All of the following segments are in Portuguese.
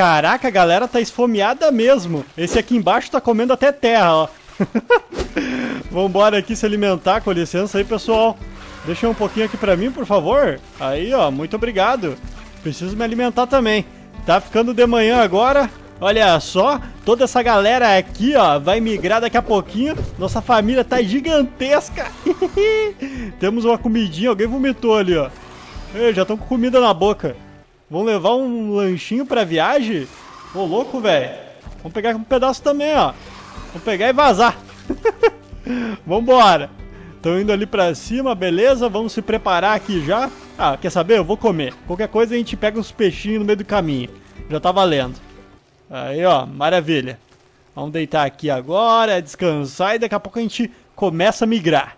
Caraca, a galera tá esfomeada mesmo. Esse aqui embaixo tá comendo até terra, ó. Vambora aqui se alimentar, com licença aí, pessoal. Deixa um pouquinho aqui pra mim, por favor. Aí, ó, muito obrigado. Preciso me alimentar também. Tá ficando de manhã agora. Olha só, toda essa galera aqui, ó, vai migrar daqui a pouquinho. Nossa família tá gigantesca. Temos uma comidinha, alguém vomitou ali, ó. Ei, já estão com comida na boca. Vão levar um lanchinho pra viagem? Ô, louco, velho. Vamos pegar um pedaço também, ó. Vamos pegar e vazar. Vambora. Estão indo ali pra cima, beleza. Vamos se preparar aqui já. Ah, quer saber? Eu vou comer. Qualquer coisa a gente pega uns peixinhos no meio do caminho. Já tá valendo. Aí, ó, maravilha. Vamos deitar aqui agora, descansar e daqui a pouco a gente começa a migrar.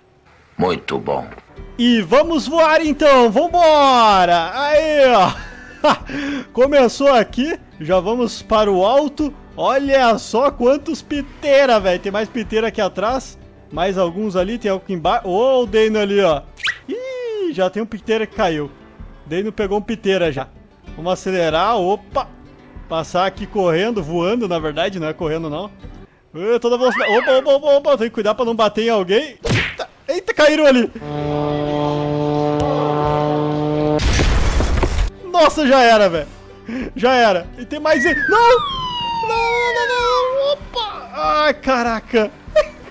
Muito bom. E vamos voar então, vambora! Aí, ó. Começou aqui, já vamos para o alto. Olha só quantos piteira, velho. Tem mais piteira aqui atrás. Mais alguns ali, tem algo embaixo. Oh, o Deino ali, ó. Ih, já tem um piteira que caiu. Deino pegou um piteira já. Vamos acelerar, opa. Passar aqui correndo, voando, na verdade. Não é correndo, não. Toda velocidade. Opa, opa, opa, opa. Tem que cuidar pra não bater em alguém. Eita, eita, caíram ali. Nossa, já era, velho. Já era. E tem mais... Não! Não, não, não! Opa! Ai, caraca.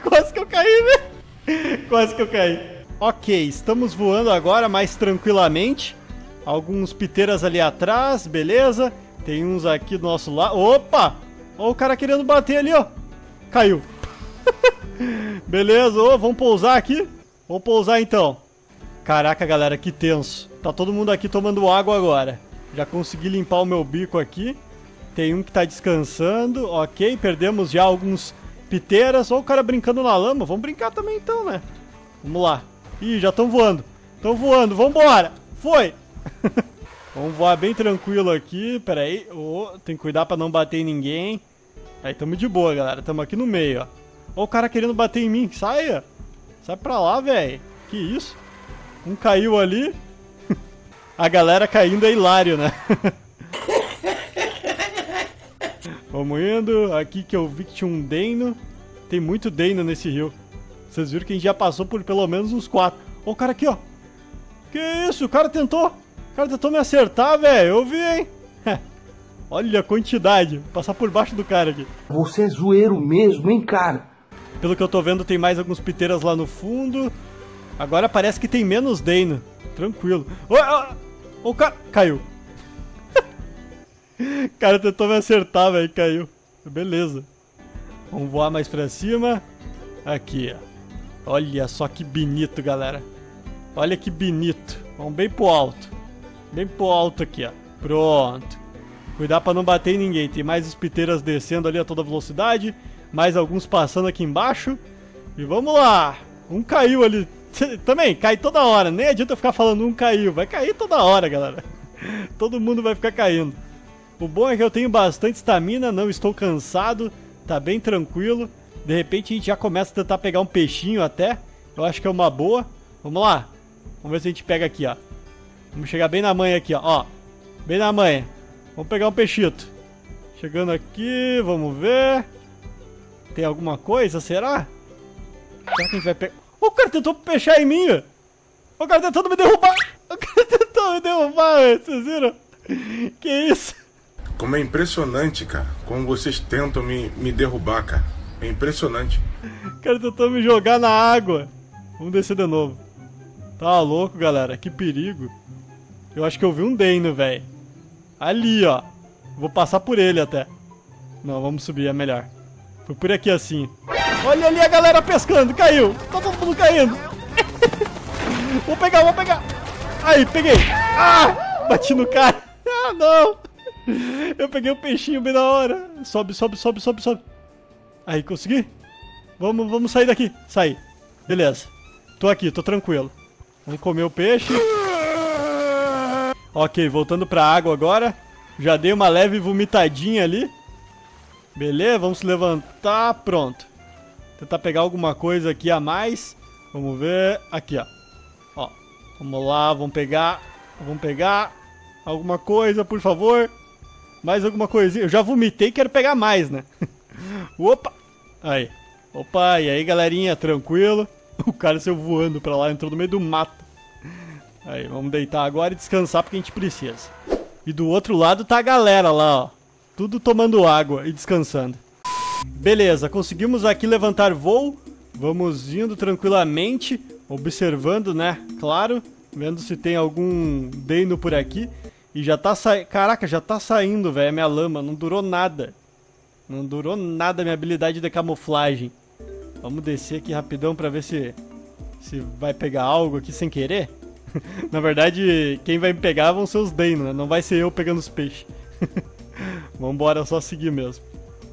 Quase que eu caí, velho. Quase que eu caí. Ok, estamos voando agora mais tranquilamente. Alguns piteiras ali atrás, beleza. Tem uns aqui do nosso lado. Opa! Ó o cara querendo bater ali, ó. Caiu. Beleza, ó, vamos pousar aqui. Vamos pousar então. Caraca, galera, que tenso. Tá todo mundo aqui tomando água agora. Já consegui limpar o meu bico aqui. Tem um que tá descansando. Ok, perdemos já alguns piteiras. Olha o cara brincando na lama. Vamos brincar também então, né? Vamos lá. Ih, já estão voando. Estão voando, vambora. Foi. Vamos voar bem tranquilo aqui. Pera aí. Oh, tem que cuidar pra não bater em ninguém. Aí, tamo de boa, galera. Tamo aqui no meio, ó. Olha o cara querendo bater em mim. Saia. Sai pra lá, velho. Que isso? Um caiu ali. A galera caindo é hilário, né? Vamos indo. Aqui que eu vi que tinha um Deino. Tem muito Deino nesse rio. Vocês viram que a gente já passou por pelo menos uns 4. Ó o cara aqui, ó. Que isso? O cara tentou me acertar, velho. Eu vi, hein? Olha a quantidade. Vou passar por baixo do cara aqui. Você é zoeiro mesmo, hein, cara? Pelo que eu tô vendo, tem mais alguns piteiras lá no fundo. Agora parece que tem menos Deino. Tranquilo. O cara... Caiu. O cara tentou me acertar, velho. Caiu. Beleza. Vamos voar mais pra cima. Aqui, ó. Olha só que bonito, galera. Olha que bonito. Vamos bem pro alto. Bem pro alto aqui, ó. Pronto. Cuidar pra não bater em ninguém. Tem mais os piteiras descendo ali a toda velocidade. Mais alguns passando aqui embaixo. E vamos lá. Um caiu ali. Também, cai toda hora, nem adianta eu ficar falando um caiu, vai cair toda hora, galera. Todo mundo vai ficar caindo. O bom é que eu tenho bastante estamina, não estou cansado, tá bem tranquilo. De repente a gente já começa a tentar pegar um peixinho até, eu acho que é uma boa. Vamos lá, vamos ver se a gente pega aqui, ó. Vamos chegar bem na manha aqui, ó, ó. Bem na manha, vamos pegar um peixito. Chegando aqui, vamos ver. Tem alguma coisa, será? Será que a gente vai pegar... O cara tentou fechar em mim, velho. O cara tentando me derrubar. O cara tentou me derrubar, velho. Vocês viram? Que isso? Como é impressionante, cara. Como vocês tentam me derrubar, cara. É impressionante. O cara tentou me jogar na água. Vamos descer de novo. Tá louco, galera. Que perigo. Eu acho que eu vi um Deino, velho. Ali, ó. Vou passar por ele até. Não, vamos subir. É melhor. Foi por aqui assim. Olha ali a galera pescando, caiu. Tá todo mundo caindo. Vou pegar, vou pegar. Aí, peguei. Ah, bati no cara. Ah, não. Eu peguei o peixinho bem na hora. Sobe, sobe, sobe, sobe, sobe. Aí, consegui? Vamos sair daqui. Saí. Beleza. Tô aqui, tô tranquilo. Vamos comer o peixe. Ok, voltando pra água agora. Já dei uma leve vomitadinha ali. Beleza, vamos se levantar. Pronto. Tentar pegar alguma coisa aqui a mais. Vamos ver. Aqui, ó. Ó. Vamos lá, vamos pegar. Vamos pegar. Alguma coisa, por favor. Mais alguma coisinha? Eu já vomitei, quero pegar mais, né? Opa! Aí. Opa, e aí, galerinha? Tranquilo? O cara saiu voando pra lá, entrou no meio do mato. Aí, vamos deitar agora e descansar porque a gente precisa. E do outro lado tá a galera lá, ó. Tudo tomando água e descansando. Beleza, conseguimos aqui levantar voo. Vamos indo tranquilamente, observando, né? Claro, vendo se tem algum deino por aqui. E já tá saindo... Caraca, já tá saindo, velho, a minha lama. Não durou nada. Não durou nada a minha habilidade de camuflagem. Vamos descer aqui rapidão pra ver se vai pegar algo aqui sem querer. Na verdade, quem vai me pegar vão ser os deinos, né? Não vai ser eu pegando os peixes. Vambora, é só seguir mesmo.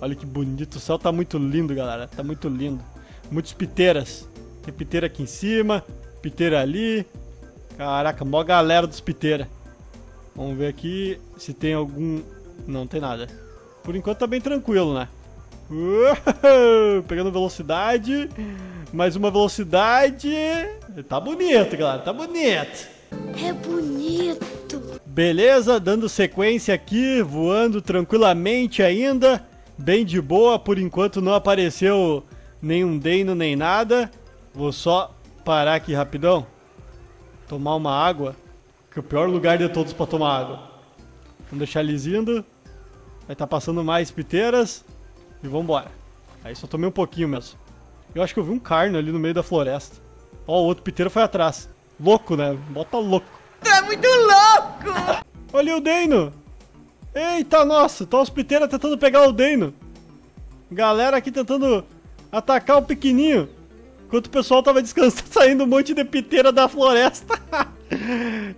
Olha que bonito, o céu tá muito lindo, galera. Tá muito lindo. Muitos piteiras. Tem piteira aqui em cima, piteira ali. Caraca, mó galera dos piteira. Vamos ver aqui se tem algum... Não, não tem nada. Por enquanto tá bem tranquilo, né? Uou! Pegando velocidade. Mais uma velocidade. Tá bonito, galera. Tá bonito. É bonito. Beleza, dando sequência aqui. Voando tranquilamente ainda. Bem de boa. Por enquanto não apareceu nenhum deino nem nada. Vou só parar aqui rapidão. Tomar uma água. Que é o pior lugar de todos pra tomar água. Vamos deixar eles indo. Vai estar passando mais piteiras. E vambora. Aí só tomei um pouquinho mesmo. Eu acho que eu vi um carno ali no meio da floresta. Ó, o outro piteiro foi atrás. Louco, né? Bota louco. Tá muito louco! Olha o deino! Eita, nossa! Tá os piteiros tentando pegar o deino. Galera aqui tentando atacar o pequenininho. Enquanto o pessoal tava descansando, saindo um monte de piteira da floresta.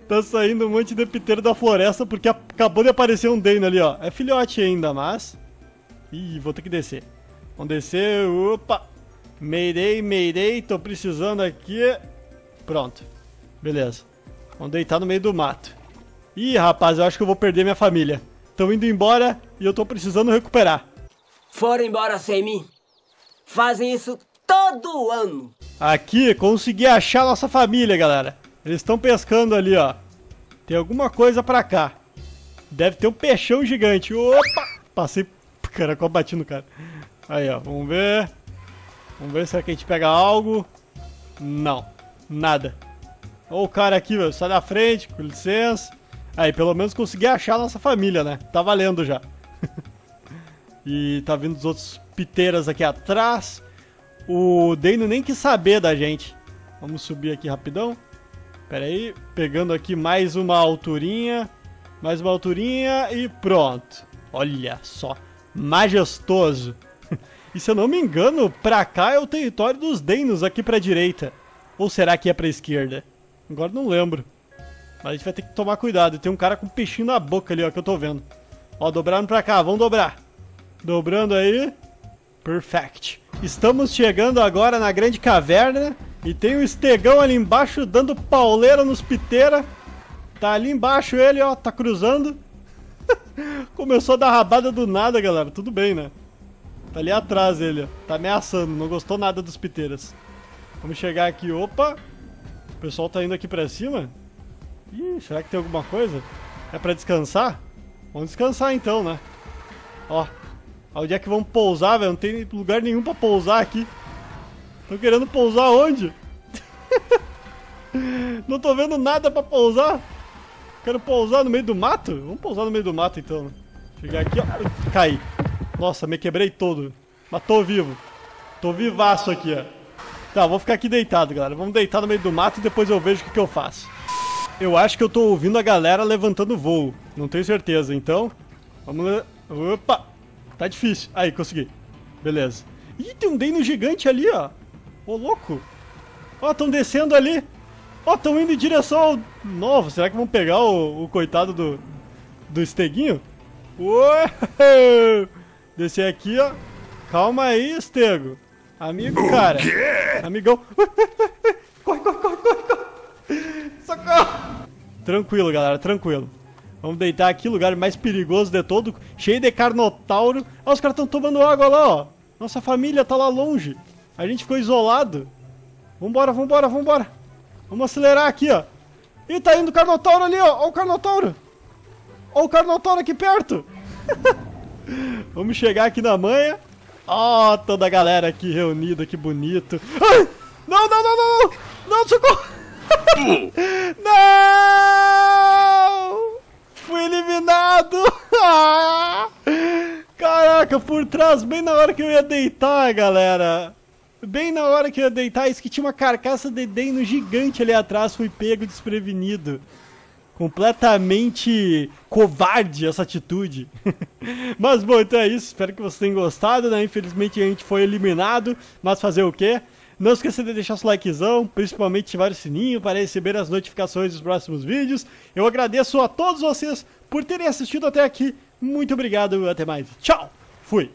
Tá saindo um monte de piteiro da floresta porque acabou de aparecer um deino ali, ó. É filhote ainda, mas... Ih, vou ter que descer. Vamos descer, opa. Meirei, tô precisando aqui. Pronto, beleza. Vamos deitar no meio do mato. Ih, rapaz, eu acho que eu vou perder minha família. Estão indo embora e eu tô precisando recuperar. Foram embora sem mim. Fazem isso todo ano. Aqui, consegui achar nossa família, galera. Eles estão pescando ali, ó. Tem alguma coisa pra cá. Deve ter um peixão gigante. Opa! Passei... Cara, quase bati no cara. Aí, ó. Vamos ver. Vamos ver se a gente pega algo. Não. Nada. Ó o cara aqui, velho. Sai da frente. Com licença. Aí, pelo menos consegui achar a nossa família, né? Tá valendo já. E tá vindo os outros piteiras aqui atrás. O deino nem quis saber da gente. Vamos subir aqui rapidão. Pera aí, pegando aqui mais uma alturinha. Mais uma alturinha e pronto. Olha só, majestoso. E se eu não me engano, pra cá é o território dos deinos aqui pra direita. Ou será que é pra esquerda? Agora não lembro. Mas a gente vai ter que tomar cuidado. Tem um cara com um peixinho na boca ali, ó, que eu tô vendo. Ó, dobraram pra cá, vamos dobrar. Dobrando aí. Perfect. Estamos chegando agora na grande caverna. E tem um estegão ali embaixo dando pauleira nos piteira. Tá ali embaixo ele, ó, tá cruzando. Começou a dar rabada do nada, galera, tudo bem, né? Tá ali atrás ele, ó, tá ameaçando, não gostou nada dos piteiras. Vamos chegar aqui, opa. O pessoal tá indo aqui pra cima. Ih, será que tem alguma coisa? É pra descansar? Vamos descansar então, né? Ó, onde é que vamos pousar, velho? Não tem lugar nenhum pra pousar aqui. Tô querendo pousar onde? Não tô vendo nada pra pousar. Quero pousar no meio do mato? Vamos pousar no meio do mato então. Chegar aqui, ó. Caí. Nossa, me quebrei todo. Mas tô vivo. Tô vivaço aqui, ó. Tá, vou ficar aqui deitado, galera. Vamos deitar no meio do mato e depois eu vejo o que eu faço. Eu acho que eu tô ouvindo a galera levantando voo. Não tenho certeza, então. Vamos lá. Opa! Tá difícil. Aí, consegui. Beleza. Ih, tem um deino gigante ali, ó. Ô, louco! Ó, estão descendo ali! Ó, estão indo em direção ao... Novo, será que vão pegar o coitado do esteguinho? Uou! Descer aqui, ó. Calma aí, estego. Amigo, cara. Amigão. Corre, corre, corre, corre, corre! Socorro! Tranquilo, galera, tranquilo. Vamos deitar aqui, lugar mais perigoso de todo. Cheio de carnotauro. Ó, os caras estão tomando água lá, ó. Nossa família tá lá longe. A gente ficou isolado. Vambora, vambora, vambora. Vamos acelerar aqui, ó. Ih, tá indo o carnotauro ali, ó. Ó o carnotauro. Ó o carnotauro aqui perto. Vamos chegar aqui na manha. Ó, toda a galera aqui reunida, que bonito. Ai! Não, não, não, não, não! Não, socorro! Não! Fui eliminado! Caraca, por trás, bem na hora que eu ia deitar, galera. Bem na hora que eu ia deitar, isso que tinha uma carcaça de dendro gigante ali atrás, fui pego desprevenido. Completamente covarde essa atitude. Mas bom, então é isso. Espero que vocês tenham gostado, né? Infelizmente a gente foi eliminado, mas fazer o quê? Não esqueça de deixar seu likezão, principalmente ativar o sininho para receber as notificações dos próximos vídeos. Eu agradeço a todos vocês por terem assistido até aqui. Muito obrigado, até mais. Tchau, fui!